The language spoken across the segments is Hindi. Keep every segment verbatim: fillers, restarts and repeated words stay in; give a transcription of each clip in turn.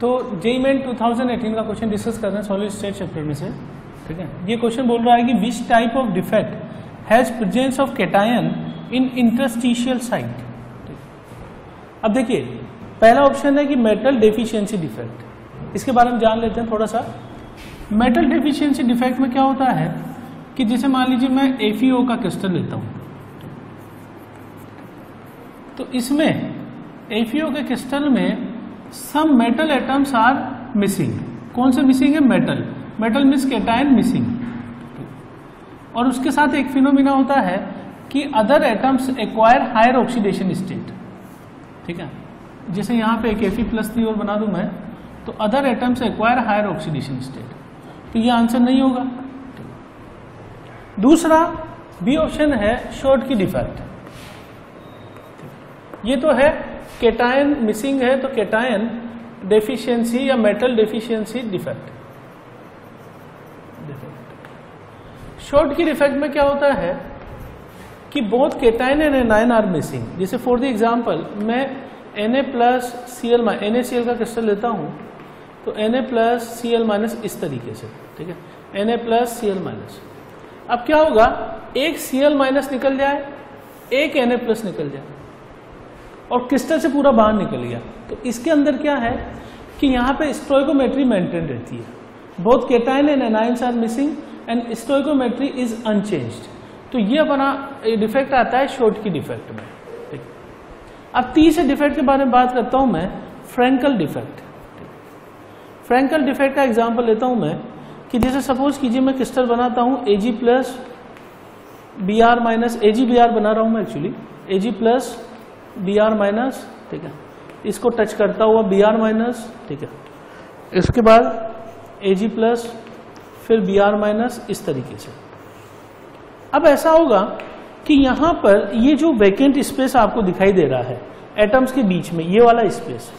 तो JEE main two thousand eighteen का क्वेश्चन डिस्कस कर रहे हैं सॉलिड स्टेट शिफ्टर में से, ठीक है। ये क्वेश्चन बोल रहा है कि which type of defect has presence of cation in interstitial site. अब देखिए, पहला ऑप्शन है कि मेटल डेफिशिएंसी डिफेक्ट। इसके बारे में जान लेते हैं थोड़ा सा। मेटल डेफिशिएंसी डिफेक्ट में क्या होता है कि जैसे मान लीजिए मैं एफईओ का क्रिस्टल लेता हूं, तो इसमें एफईओ के क्रिस्टल में some metal atoms are missing. कौन से मिसिंग है? Metal. Metal means cation missing. और उसके साथ एक फिनोमिना होता है कि other atoms acquire higher oxidation state, ठीक है। जैसे यहाँ पे एक एफ ई प्लस थ्री और बना दूं मैं, तो other atoms acquire higher oxidation state, तो ये आंसर नहीं होगा। दूसरा बी ऑप्शन है शॉर्ट की डिफेक्ट। ये तो है कैटायन मिसिंग है, तो कैटायन डेफिशिएंसी या metal deficiency defect. Schottky defect में क्या होता है कि both cation and anion are missing. जैसे फॉर द एग्जांपल मैं N A plus C L minus N A C L का क्रिस्टल लेता हूं, तो N A plus C L minus इस तरीके से, ठीक है, N A plus C L minus. अब क्या होगा, एक सी एल माइनस निकल जाए, एक एन ए प्लस निकल जाए और क्रिस्टल से पूरा बाहर निकल गया। तो इसके अंदर क्या है कि यहाँ पे स्टोइकोमेट्री मेंटेन रहती है। Both cation and anions are missing and stoichiometry is unchanged. तो ये अपना डिफेक्ट आता है शॉर्ट की डिफेक्ट में, ठीक। अब तीसरे डिफेक्ट के बारे में बात करता हूं मैं, फ्रेंकल डिफेक्ट। फ्रेंकल डिफेक्ट का एग्जांपल लेता हूं मैं कि जैसे सपोज कीजिए मैं क्रिस्टल बनाता हूं AG plus B R minus, AG B R बना रहा हूं मैं actually, AG plus B R minus, ठीक है, इसको टच करता हुआ बी आर माइनस, ठीक है, इसके बाद एजी प्लस फिर बी आर माइनस, इस तरीके से। अब ऐसा होगा कि यहाँ पर ये जो वैकेंट स्पेस आपको दिखाई दे रहा है एटम्स के बीच में, ये वाला स्पेस,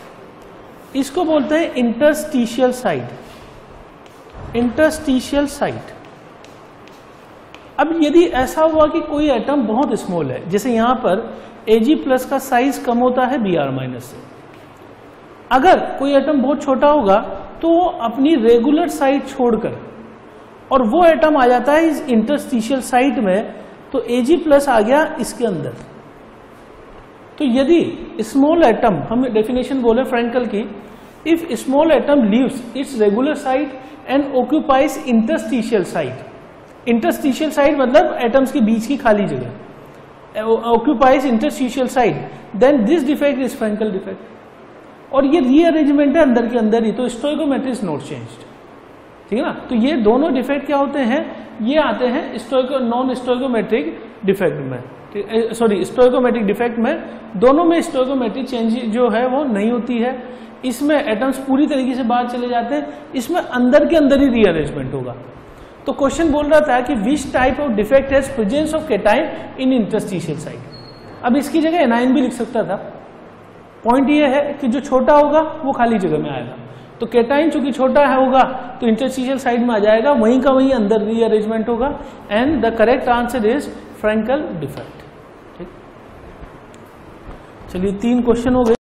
इसको बोलते हैं इंटरस्टिशियल साइट। Interstitial site. अब यदि ऐसा हुआ कि कोई एटम बहुत स्मॉल है, जैसे यहाँ पर एजी प्लस का साइज कम होता है बी आर माइनस से, अगर कोई एटम बहुत छोटा होगा तो वो अपनी रेगुलर साइट छोड़कर और वो एटम आ जाता है इस इंटरस्टिशियल साइट में, तो एजी प्लस आ गया इसके अंदर। तो यदि स्मॉल एटम, हम डेफिनेशन बोले फ्रेंकल की, if small atom leaves its regular site and occupies interstitial site. Interstitial site मतलब एटम्स के बीच की खाली जगह, occupies interstitial site, then this defect is Frenkel defect. और ये रीअरेंजमेंट है अंदर के अंदर ही, तो स्टोइकोमेट्री इज नॉट चेंज्ड, ठीक है ना। तो ये दोनों डिफेक्ट क्या होते हैं, ये आते हैं स्टोइको नॉन स्टोइकोमेट्रिक डिफेक्ट में, सॉरी स्टोइकोमेट्रिक डिफेक्ट में। दोनों में स्टोइकोमेट्रिक चेंज जो है वो नहीं होती है, इसमें एटम्स पूरी तरीके से बाहर चले जाते हैं, इसमें अंदर के अंदर ही रीअरेंजमेंट होगा। तो क्वेश्चन बोल रहा था कि which type of defect has presence of cation in interstitial site. अब इसकी जगह एनायन भी लिख सकता था। पॉइंट ये है कि जो छोटा होगा वो खाली जगह में आएगा, तो कैटाइन चूंकि छोटा है होगा तो इंटरस्टिशियल साइड में आ जाएगा, वहीं का वहीं अंदर रीअरेंजमेंट होगा। And the correct answer is Frenkel defect. ठीक, चलिए तीन क्वेश्चन हो गए।